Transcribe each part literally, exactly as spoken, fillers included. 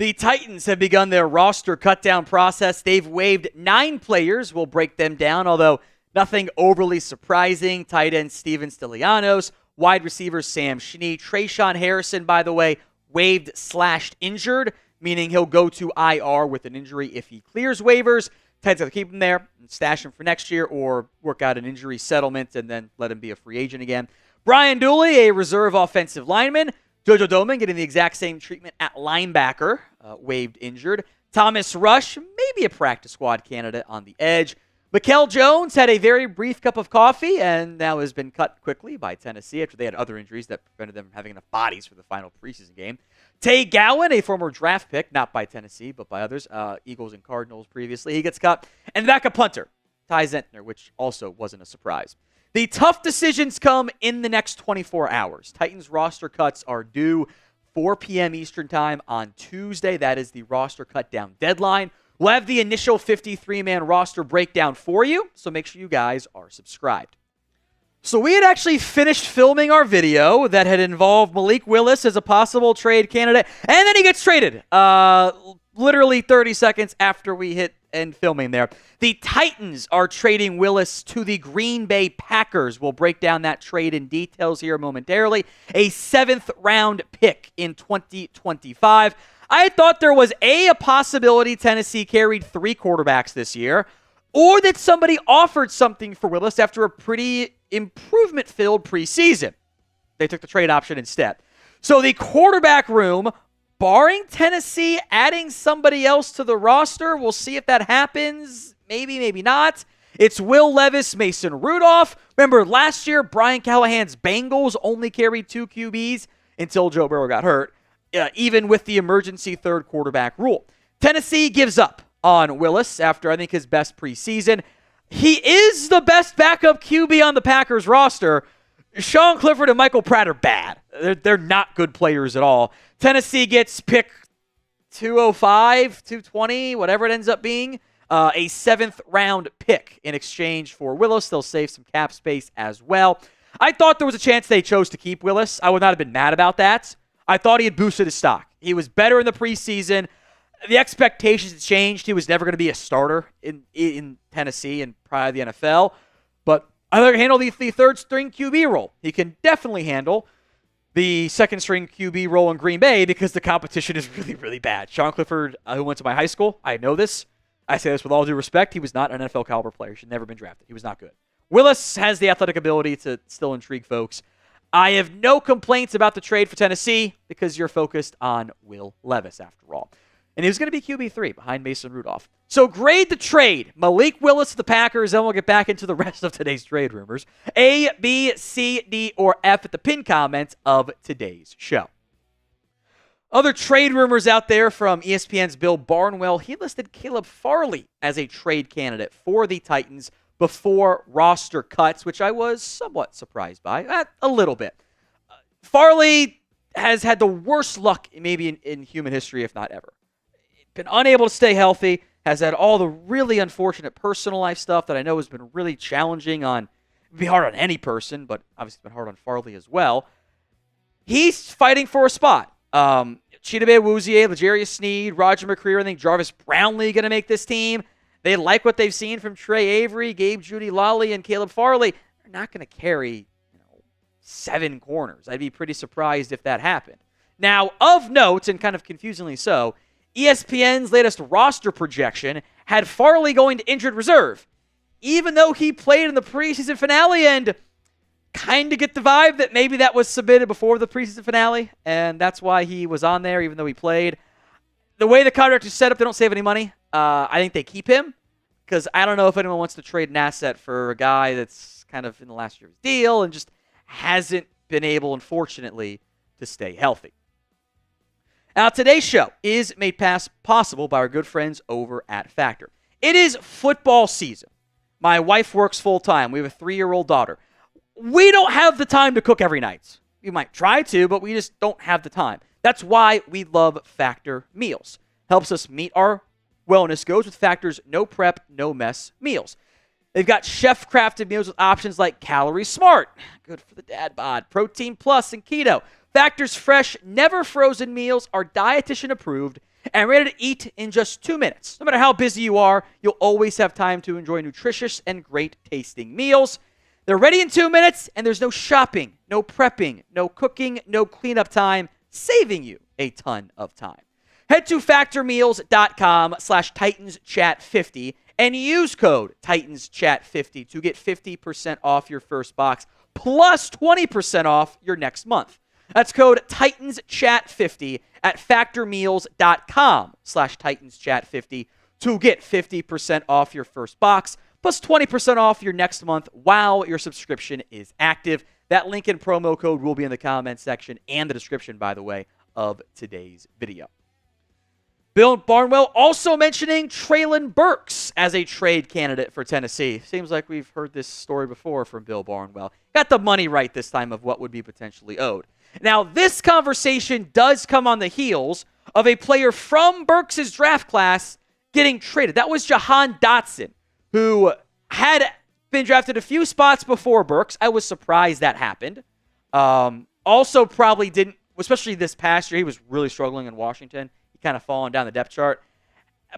The Titans have begun their roster cutdown process. They've waived nine players. We'll break them down, although nothing overly surprising. Tight end Steven Stilianos, wide receiver Sam Schnee. Tre'Shaun Harrison, by the way, waived slashed injured, meaning he'll go to I R with an injury if he clears waivers. Titans have to keep him there and stash him for next year or work out an injury settlement and then let him be a free agent again. Brian Dooley, a reserve offensive lineman. JoJo Domann getting the exact same treatment at linebacker, uh, waived injured. Thomas Rush, maybe a practice squad candidate on the edge. Mikel Jones had a very brief cup of coffee and now has been cut quickly by Tennessee after they had other injuries that prevented them from having enough bodies for the final preseason game. Tay Gowan, a former draft pick, not by Tennessee, but by others, uh, Eagles and Cardinals previously, he gets cut. And back a punter, Ty Zentner, which also wasn't a surprise. The tough decisions come in the next twenty-four hours. Titans roster cuts are due four P M Eastern time on Tuesday. That is the roster cut down deadline. We'll have the initial fifty-three man roster breakdown for you, so make sure you guys are subscribed. So we had actually finished filming our video that had involved Malik Willis as a possible trade candidate, and then he gets traded uh, literally thirty seconds after we hit and filming there. The Titans are trading Willis to the Green Bay Packers. We'll break down that trade in details here momentarily. A seventh round pick in twenty twenty-five. I thought there was a, a possibility Tennessee carried three quarterbacks this year, or that somebody offered something for Willis after a pretty improvement-filled preseason. They took the trade option instead. So the quarterback room, barring Tennessee adding somebody else to the roster, we'll see if that happens. Maybe, maybe not. It's Will Levis, Mason Rudolph. Remember, last year, Brian Callahan's Bengals only carried two Q Bs until Joe Burrow got hurt, uh, even with the emergency third quarterback rule. Tennessee gives up on Willis after, I think, his best preseason. He is the best backup Q B on the Packers roster. Sean Clifford and Michael Pratt are bad. They're, they're not good players at all. Tennessee gets pick two oh five, two twenty, whatever it ends up being, uh, a seventh round pick in exchange for Willis. They'll save some cap space as well. I thought there was a chance they chose to keep Willis. I would not have been mad about that. I thought he had boosted his stock. He was better in the preseason. The expectations had changed. He was never going to be a starter in, in Tennessee and prior to the N F L, but I think he can handle the, the third-string Q B role. He can definitely handle the second-string Q B role in Green Bay because the competition is really, really bad. Sean Clifford, uh, who went to my high school, I know this. I say this with all due respect. He was not an N F L caliber player. He should never been drafted. He was not good. Willis has the athletic ability to still intrigue folks. I have no complaints about the trade for Tennessee because you're focused on Will Levis after all. And he was going to be Q B three behind Mason Rudolph. So grade the trade. Malik Willis to the Packers. Then we'll get back into the rest of today's trade rumors. A, B, C, D, or F at the pinned comments of today's show. Other trade rumors out there from E S P N's Bill Barnwell. He listed Caleb Farley as a trade candidate for the Titans before roster cuts, which I was somewhat surprised by. A little bit. Farley has had the worst luck maybe in, in human history, if not ever. Been unable to stay healthy, has had all the really unfortunate personal life stuff that I know has been really challenging on, it'd be hard on any person, but obviously it's been hard on Farley as well. He's fighting for a spot. Um, Chidobe Awuzie, LeJarius Sneed, Roger McCreary, I think Jarvis Brownlee going to make this team. They like what they've seen from Trey Avery, Gabe Judy Lolly, and Caleb Farley. They're not going to carry you know, seven corners. I'd be pretty surprised if that happened. Now, of note, and kind of confusingly so, E S P N's latest roster projection had Farley going to injured reserve, even though he played in the preseason finale, and kind of get the vibe that maybe that was submitted before the preseason finale, and that's why he was on there, even though he played. The way the contract is set up, they don't save any money. Uh, I think they keep him, because I don't know if anyone wants to trade an asset for a guy that's kind of in the last year's deal and just hasn't been able, unfortunately, to stay healthy. Now, today's show is made possible by our good friends over at Factor. It is football season. My wife works full-time. We have a three year old daughter. We don't have the time to cook every night. We might try to, but we just don't have the time. That's why we love Factor meals. Helps us meet our wellness goals with Factor's no-prep, no-mess meals. They've got chef-crafted meals with options like Calorie Smart, good for the dad bod, Protein Plus, and Keto. Factor's fresh, never frozen meals are dietitian approved and ready to eat in just two minutes. No matter how busy you are, you'll always have time to enjoy nutritious and great-tasting meals. They're ready in two minutes, and there's no shopping, no prepping, no cooking, no cleanup time, saving you a ton of time. Head to factor meals dot com slash Titans Chat fifty and use code Titans Chat fifty to get fifty percent off your first box, plus twenty percent off your next month. That's code Titans Chat fifty at factor meals dot com slash Titans Chat fifty to get fifty percent off your first box, plus twenty percent off your next month while your subscription is active. That link and promo code will be in the comment section and the description, by the way, of today's video. Bill Barnwell also mentioning Treylon Burks as a trade candidate for Tennessee. Seems like we've heard this story before from Bill Barnwell. Got the money right this time of what would be potentially owed. Now, this conversation does come on the heels of a player from Burks' draft class getting traded. That was Jahan Dotson, who had been drafted a few spots before Burks. I was surprised that happened. Um, also probably didn't, especially this past year, he was really struggling in Washington. He kind of fallen down the depth chart,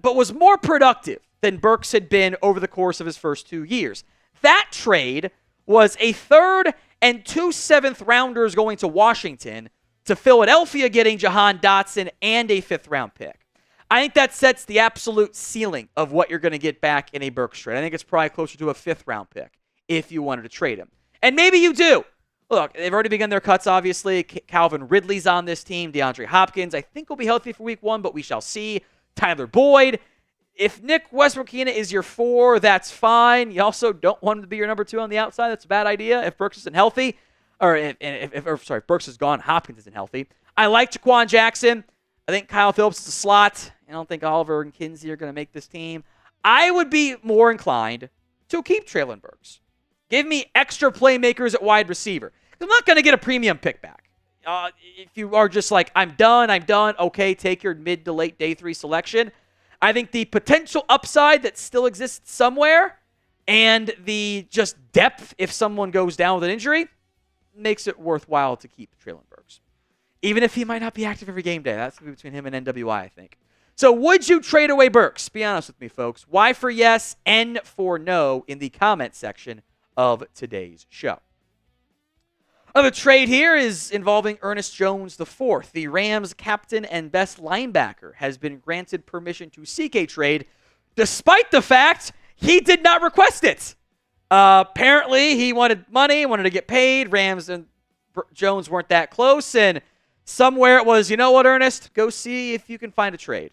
but was more productive than Burks had been over the course of his first two years. That trade was a third and two seventh rounders going to Washington, to Philadelphia getting Jahan Dotson and a fifth round pick. I think that sets the absolute ceiling of what you're going to get back in a Burks trade. I think it's probably closer to a fifth-round pick if you wanted to trade him. And maybe you do. Look, they've already begun their cuts, obviously. Calvin Ridley's on this team. DeAndre Hopkins, I think, will be healthy for week one, but we shall see. Tyler Boyd. If Nick Westbrook-Ikhena is your four, that's fine. You also don't want him to be your number two on the outside. That's a bad idea if Burks isn't healthy. Or, if, if, or sorry, if Burks is gone, Hopkins isn't healthy. I like Jaquan Jackson. I think Kyle Phillips is a slot. I don't think Oliver and Kinsey are going to make this team. I would be more inclined to keep Treylon Burks. Give me extra playmakers at wide receiver. I'm not going to get a premium pick back. Uh, if you are just like, I'm done, I'm done, okay, take your mid to late day three selection. I think the potential upside that still exists somewhere and the just depth if someone goes down with an injury makes it worthwhile to keep Treylon Burks. Even if he might not be active every game day. That's going to be between him and N W I, I think. So would you trade away Burks? Be honest with me, folks. Y for yes, N for no in the comment section of today's show. Another trade here is involving Ernest Jones the fourth. The Rams' captain and best linebacker has been granted permission to seek a trade despite the fact he did not request it. Uh, apparently, he wanted money, wanted to get paid. Rams and Jones weren't that close, and somewhere it was, you know what, Ernest? Go see if you can find a trade,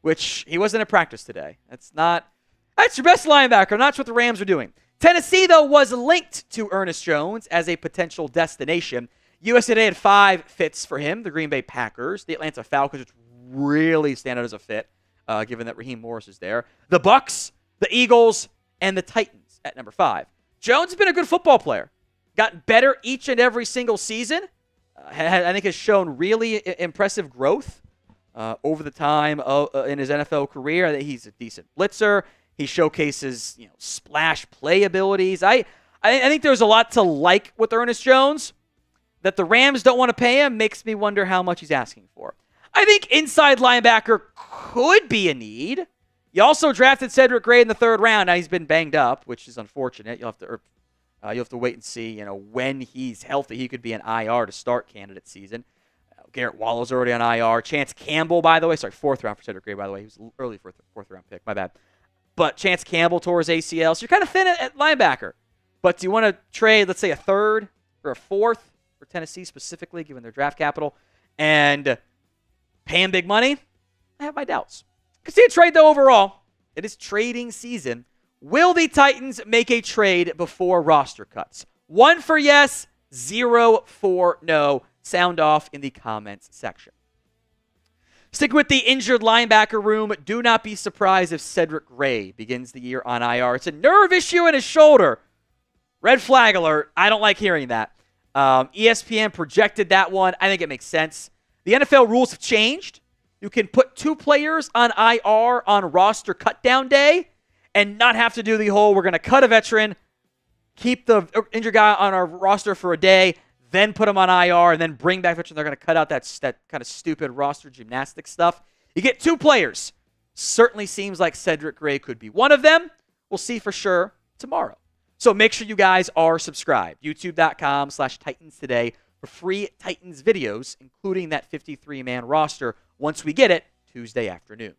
which he wasn't at practice today. That's not – that's your best linebacker. I'm not sure what the Rams are doing. Tennessee, though, was linked to Ernest Jones as a potential destination. U S A Today had five fits for him, the Green Bay Packers, the Atlanta Falcons, which really stand out as a fit, uh, given that Raheem Morris is there, the Bucks, the Eagles, and the Titans at number five. Jones has been a good football player, got better each and every single season. I think has shown really impressive growth uh, over the time of, uh, in his N F L career. That he's a decent blitzer. He showcases you know splash play abilities. I I think there's a lot to like with Ernest Jones. That the Rams don't want to pay him makes me wonder how much he's asking for. I think inside linebacker could be a need. You also drafted Cedric Gray in the third round. Now he's been banged up, which is unfortunate. You'll have to. Uh, you'll have to wait and see, you know, when he's healthy. He could be an I R to start candidate season. Uh, Garrett Wallow's already on I R. Chance Campbell, by the way. Sorry, fourth round for Cedric Gray, by the way. He was early fourth, fourth round pick. My bad. But Chance Campbell tore his A C L. So you're kind of thin at, at linebacker. But do you want to trade, let's say, a third or a fourth for Tennessee specifically, given their draft capital, and pay him big money? I have my doubts. Because see a trade, though, overall. It is trading season. Will the Titans make a trade before roster cuts? One for yes, zero for no. Sound off in the comments section. Stick with the injured linebacker room. Do not be surprised if Cedric Gray begins the year on I R. It's a nerve issue in his shoulder. Red flag alert. I don't like hearing that. Um, E S P N projected that one. I think it makes sense. The N F L rules have changed. You can put two players on I R on roster cutdown day. And not have to do the whole, we're going to cut a veteran, keep the injured guy on our roster for a day, then put him on I R, and then bring back veteran. They're going to cut out that, that kind of stupid roster gymnastics stuff. You get two players. Certainly seems like Cedric Gray could be one of them. We'll see for sure tomorrow. So make sure you guys are subscribed. YouTube.com slash Titans Today for free Titans videos, including that fifty-three man roster once we get it Tuesday afternoon.